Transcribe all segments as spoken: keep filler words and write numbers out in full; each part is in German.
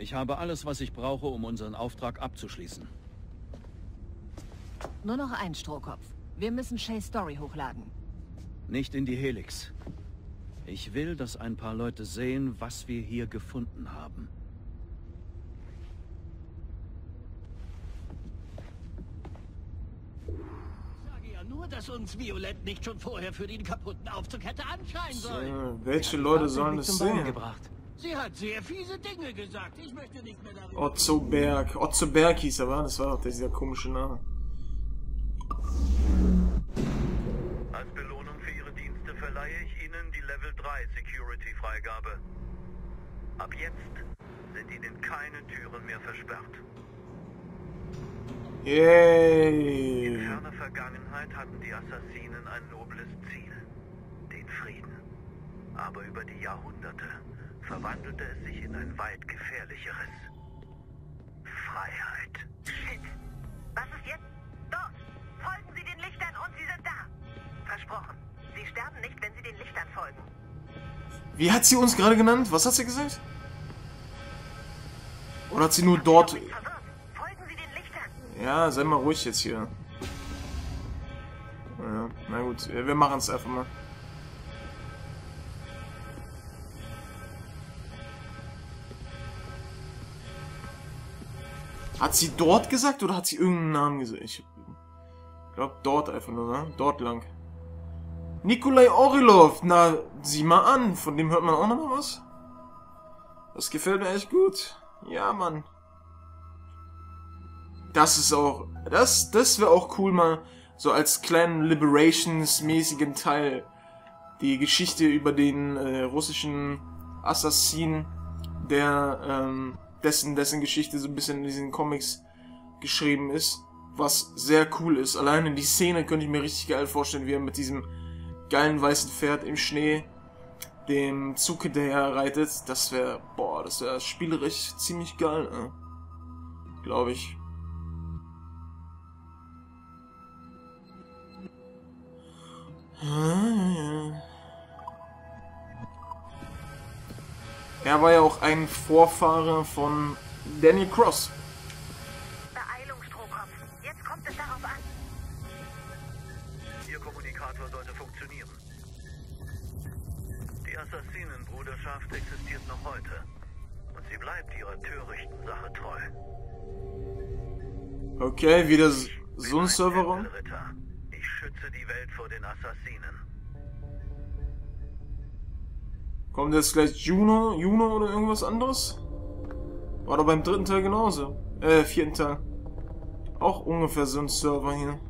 Ich habe alles, was ich brauche, um unseren Auftrag abzuschließen. Nur noch ein Strohkopf. Wir müssen Shays Story hochladen. Nicht in die Helix. Ich will, dass ein paar Leute sehen, was wir hier gefunden haben. Dass uns Violett nicht schon vorher für den kaputten Aufzug hätte anschreien sollen. So, welche Leute sollen das sehen? Sie hat sehr fiese Dinge gesagt. Ich möchte nicht mehr darüber. Otso Berg. Otso Berg hieß aber, das war doch dieser komische Name. Als Belohnung für Ihre Dienste verleihe ich Ihnen die Level drei Security Freigabe. Ab jetzt sind Ihnen keine Türen mehr versperrt. Yay. In ferner Vergangenheit hatten die Assassinen ein nobles Ziel, den Frieden. Aber über die Jahrhunderte verwandelte es sich in ein weit gefährlicheres. Freiheit. Shit. Was ist jetzt? Dort! Folgen Sie den Lichtern und Sie sind da! Versprochen. Sie sterben nicht, wenn Sie den Lichtern folgen. Wie hat sie uns gerade genannt? Was hat sie gesagt? Oder hat sie nur dort... Ja, sei mal ruhig jetzt hier. Ja, na gut, wir machen es einfach mal. Hat sie dort gesagt oder hat sie irgendeinen Namen gesagt? Ich glaube dort einfach nur, ne? Dort lang. Nikolai Orlov, na, sieh mal an. Von dem hört man auch nochmal was. Das gefällt mir echt gut. Ja, Mann. Das ist auch, das, das wäre auch cool, mal so als kleinen Liberations-mäßigen Teil die Geschichte über den äh, russischen Assassin, der, ähm, dessen, dessen Geschichte so ein bisschen in diesen Comics geschrieben ist, was sehr cool ist. Alleine die Szene könnte ich mir richtig geil vorstellen, wie er mit diesem geilen weißen Pferd im Schnee dem Zug hinterher reitet. Das wäre, boah, das wäre spielerisch ziemlich geil, äh, glaube ich. Er war ja auch ein Vorfahre von Danny Cross. Beeilung, Strohkopf. Jetzt kommt es darauf an. Ihr Kommunikator sollte funktionieren. Die Assassinenbruderschaft existiert noch heute. Und sie bleibt ihrer törichten Sache treu. Okay, wieder so ein Serverraum. Ich schütze die Welt vor den Assassinen. Kommt jetzt gleich Juno, Juno oder irgendwas anderes? War doch beim dritten Teil genauso. Äh, vierten Teil. Auch ungefähr so ein Server hier.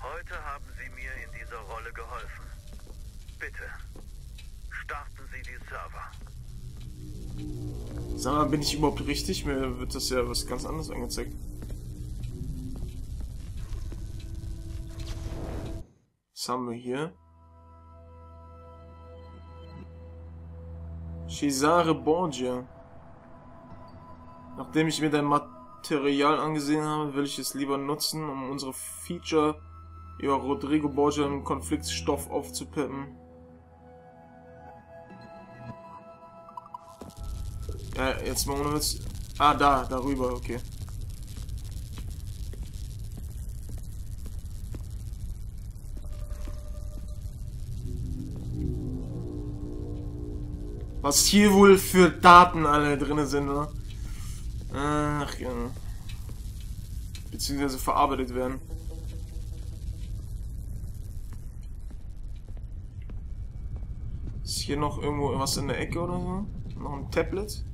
Heute haben Sie mir in dieser Rolle geholfen. Bitte, starten Sie die Server. Sag mal, bin ich überhaupt richtig? Mir wird das ja was ganz anderes angezeigt. Haben wir hier Cesare Borgia. Nachdem ich mir dein Material angesehen habe, will ich es lieber nutzen, um unsere Feature über Rodrigo Borgia im Konfliktstoff aufzupeppen. Ja, jetzt mal ohne Witz. Ah, da, darüber, okay. Was hier wohl für Daten alle drin sind, oder? Ach ja. Beziehungsweise verarbeitet werden. Ist hier noch irgendwo was in der Ecke oder so? Noch ein Tablet?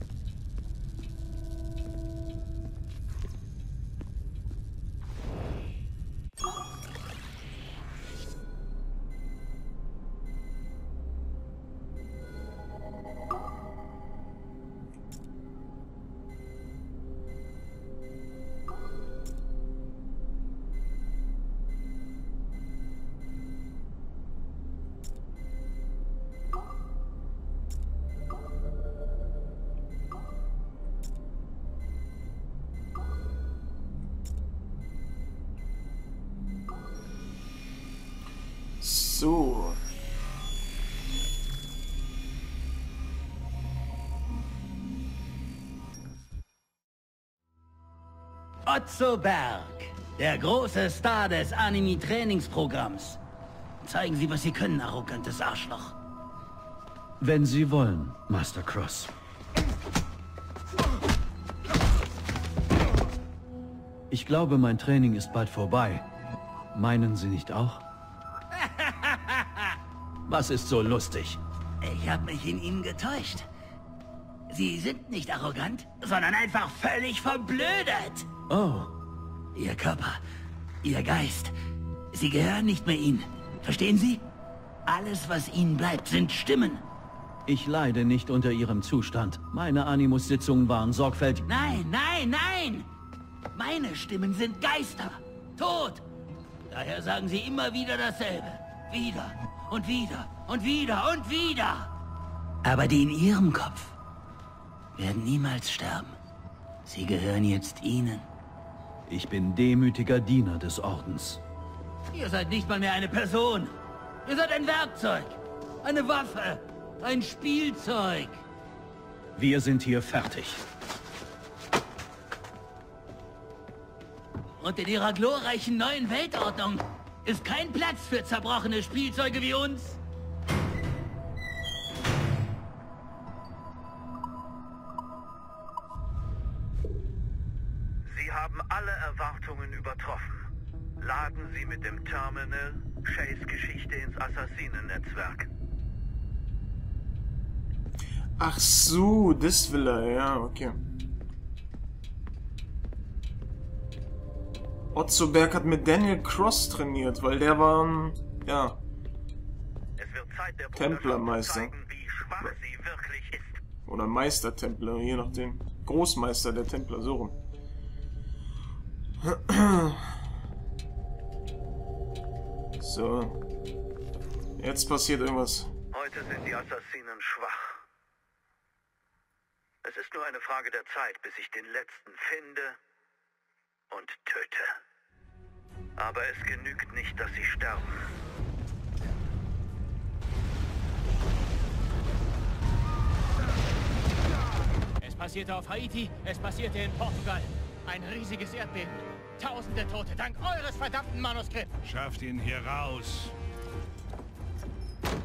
Otso Berg, der große Star des Anime-Trainingsprogramms. Zeigen Sie, was Sie können, arrogantes Arschloch. Wenn Sie wollen, Master Cross. Ich glaube, mein Training ist bald vorbei. Meinen Sie nicht auch? Was ist so lustig? Ich habe mich in Ihnen getäuscht. Sie sind nicht arrogant, sondern einfach völlig verblödet. Oh. Ihr Körper, Ihr Geist, Sie gehören nicht mehr Ihnen. Verstehen Sie? Alles, was Ihnen bleibt, sind Stimmen. Ich leide nicht unter Ihrem Zustand. Meine Animus-Sitzungen waren sorgfältig... Nein, nein, nein! Meine Stimmen sind Geister. Tot. Daher sagen sie immer wieder dasselbe. Wieder und wieder und wieder und wieder. Aber die in ihrem Kopf werden niemals sterben. Sie gehören jetzt ihnen. Ich bin demütiger Diener des Ordens. Ihr seid nicht mal mehr eine Person. Ihr seid ein Werkzeug, eine Waffe, ein Spielzeug. Wir sind hier fertig. Und in ihrer glorreichen neuen Weltordnung ist kein Platz für zerbrochene Spielzeuge wie uns. Sie haben alle Erwartungen übertroffen. Laden Sie mit dem Terminal Shays Geschichte ins Assassinen-Netzwerk. Ach so, das will er, ja, okay. Otso Berg hat mit Daniel Cross trainiert, weil der war ein, ja, Templermeister. Oder Meistertempler, je nachdem. Großmeister der Templer, so rum. So. Jetzt passiert irgendwas. Heute sind die Assassinen schwach. Es ist nur eine Frage der Zeit, bis ich den letzten finde und töte. Aber es genügt nicht, dass sie sterben. Es passierte auf Haiti, es passierte in Portugal. Ein riesiges Erdbeben. Tausende Tote, dank eures verdammten Manuskripts. Schafft ihn hier raus.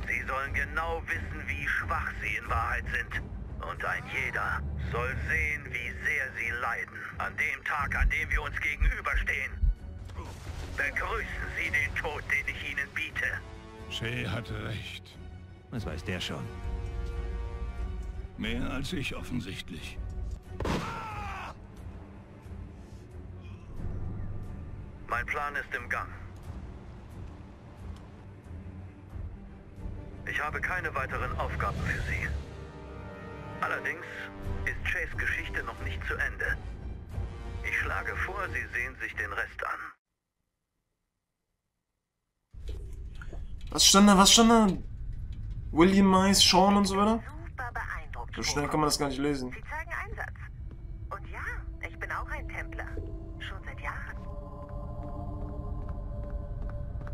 Sie sollen genau wissen, wie schwach sie in Wahrheit sind. Und ein jeder soll sehen, wie sehr sie leiden. An dem Tag, an dem wir uns gegenüberstehen, begrüßen Sie den Tod, den ich Ihnen biete. Shay hatte recht. Was weiß der schon? Mehr als ich offensichtlich. Mein Plan ist im Gang. Ich habe keine weiteren Aufgaben für Sie. Allerdings ist Shays Geschichte noch nicht zu Ende. Ich schlage vor, Sie sehen sich den Rest an. Was stand da? Was stand da? William, Mice, Shaun und so weiter? Super beeindruckt. So schnell kann man das gar nicht lesen. Sie zeigen Einsatz. Und ja, ich bin auch ein Templer. Schon seit Jahren.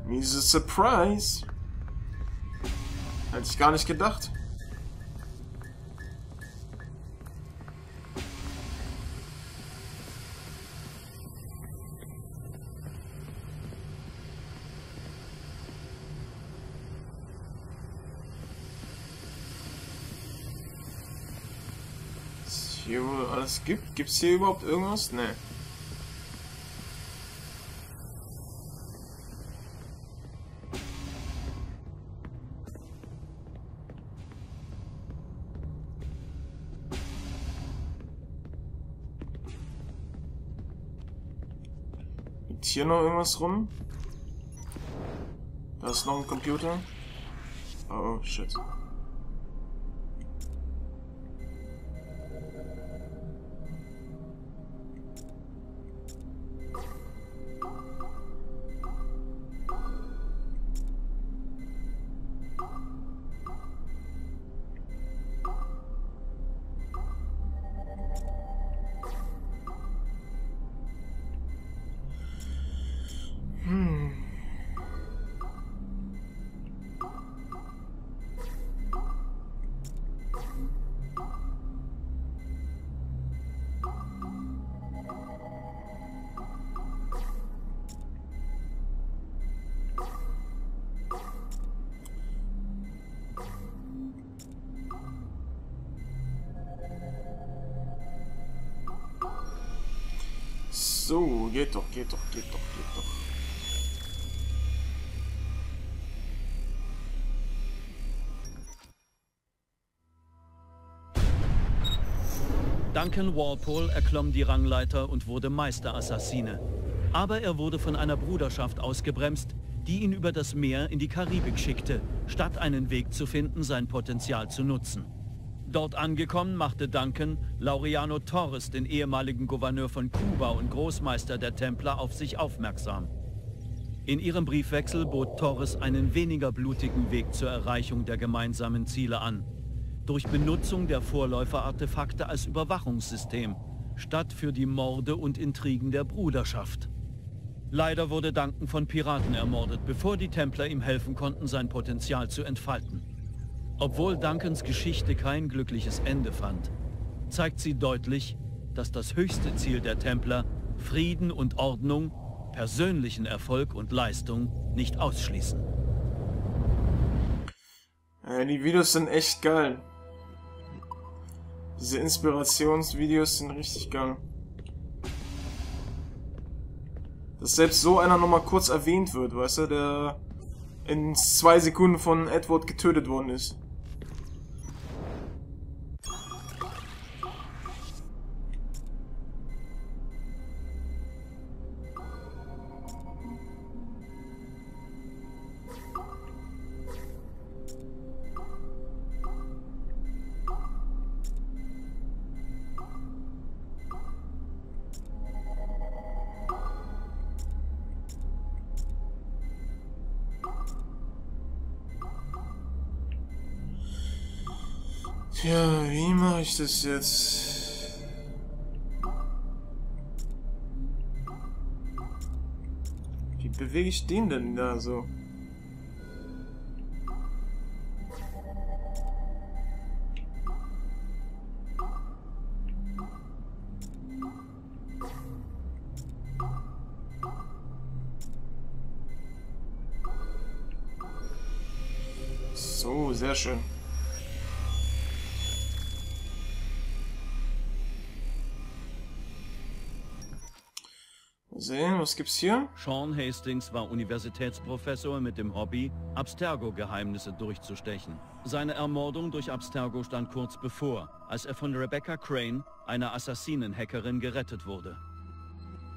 Miese Surprise. Hätte ich gar nicht gedacht. Hier wohl alles gibt? Gibt's hier überhaupt irgendwas? Ne. Liegt hier noch irgendwas rum? Da ist noch ein Computer. Oh, shit. So, geht doch, geht doch, geht doch, geht doch. Duncan Walpole erklomm die Rangleiter und wurde Meisterassassine. Aber er wurde von einer Bruderschaft ausgebremst, die ihn über das Meer in die Karibik schickte, statt einen Weg zu finden, sein Potenzial zu nutzen. Dort angekommen machte Duncan Laureano Torres, den ehemaligen Gouverneur von Kuba und Großmeister der Templer, auf sich aufmerksam. In ihrem Briefwechsel bot Torres einen weniger blutigen Weg zur Erreichung der gemeinsamen Ziele an. Durch Benutzung der Vorläufer-Artefakte als Überwachungssystem, statt für die Morde und Intrigen der Bruderschaft. Leider wurde Duncan von Piraten ermordet, bevor die Templer ihm helfen konnten, sein Potenzial zu entfalten. Obwohl Duncans Geschichte kein glückliches Ende fand, zeigt sie deutlich, dass das höchste Ziel der Templer, Frieden und Ordnung, persönlichen Erfolg und Leistung nicht ausschließen. Ja, die Videos sind echt geil. Diese Inspirationsvideos sind richtig geil. Dass selbst so einer nochmal kurz erwähnt wird, weißt du, der in zwei Sekunden von Edward getötet worden ist. Ja, wie mache ich das jetzt? Wie bewege ich den denn da so? So, sehr schön. Sehen, was gibt's hier? Shaun Hastings war Universitätsprofessor mit dem Hobby, Abstergo-Geheimnisse durchzustechen. Seine Ermordung durch Abstergo stand kurz bevor, als er von Rebecca Crane, einer Assassinen-Hackerin, gerettet wurde.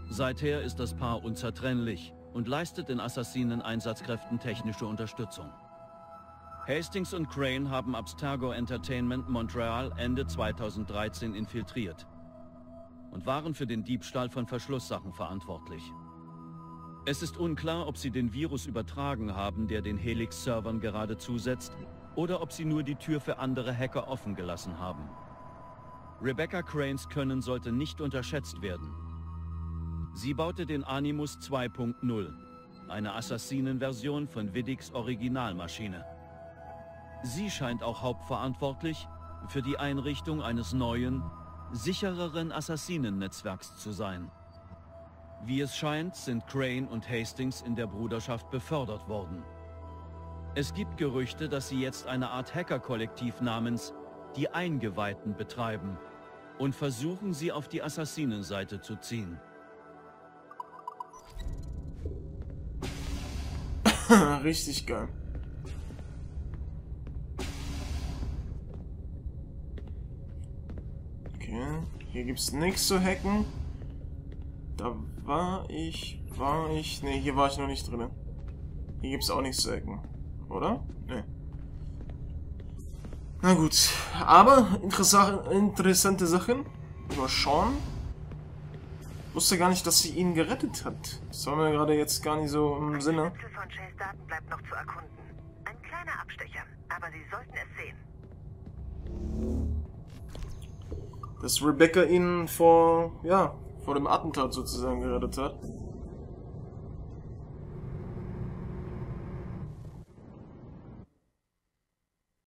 Seither ist das Paar unzertrennlich und leistet den Assassinen-Einsatzkräften technische Unterstützung. Hastings und Crane haben Abstergo Entertainment Montreal Ende zweitausenddreizehn infiltriert und waren für den Diebstahl von Verschlusssachen verantwortlich. Es ist unklar, ob sie den Virus übertragen haben, der den Helix-Servern gerade zusetzt, oder ob sie nur die Tür für andere Hacker offen gelassen haben. Rebecca Cranes Können sollte nicht unterschätzt werden. Sie baute den Animus zwei Punkt null, eine Assassinen-Version von Widigs Originalmaschine. Sie scheint auch hauptverantwortlich für die Einrichtung eines neuen, sichereren Assassinen-Netzwerks zu sein. Wie es scheint, sind Crane und Hastings in der Bruderschaft befördert worden. Es gibt Gerüchte, dass sie jetzt eine Art Hacker-Kollektiv namens die Eingeweihten betreiben und versuchen, sie auf die Assassinenseite zu ziehen. Richtig geil. Okay. Hier gibt's nichts zu hacken. Da war ich, war ich, ne, hier war ich noch nicht drin. Hier gibt's auch nichts zu hacken, oder? Ne. Na gut, aber interessante Sachen über Shaun. Wusste gar nicht, dass sie ihn gerettet hat. Das war mir gerade jetzt gar nicht so im Sinne. Ein Schnipsel von Shays Daten bleibt noch zu erkunden. Ein kleiner Abstecher, aber Sie sollten es sehen. Dass Rebecca ihn vor, ja, vor dem Attentat sozusagen gerettet hat.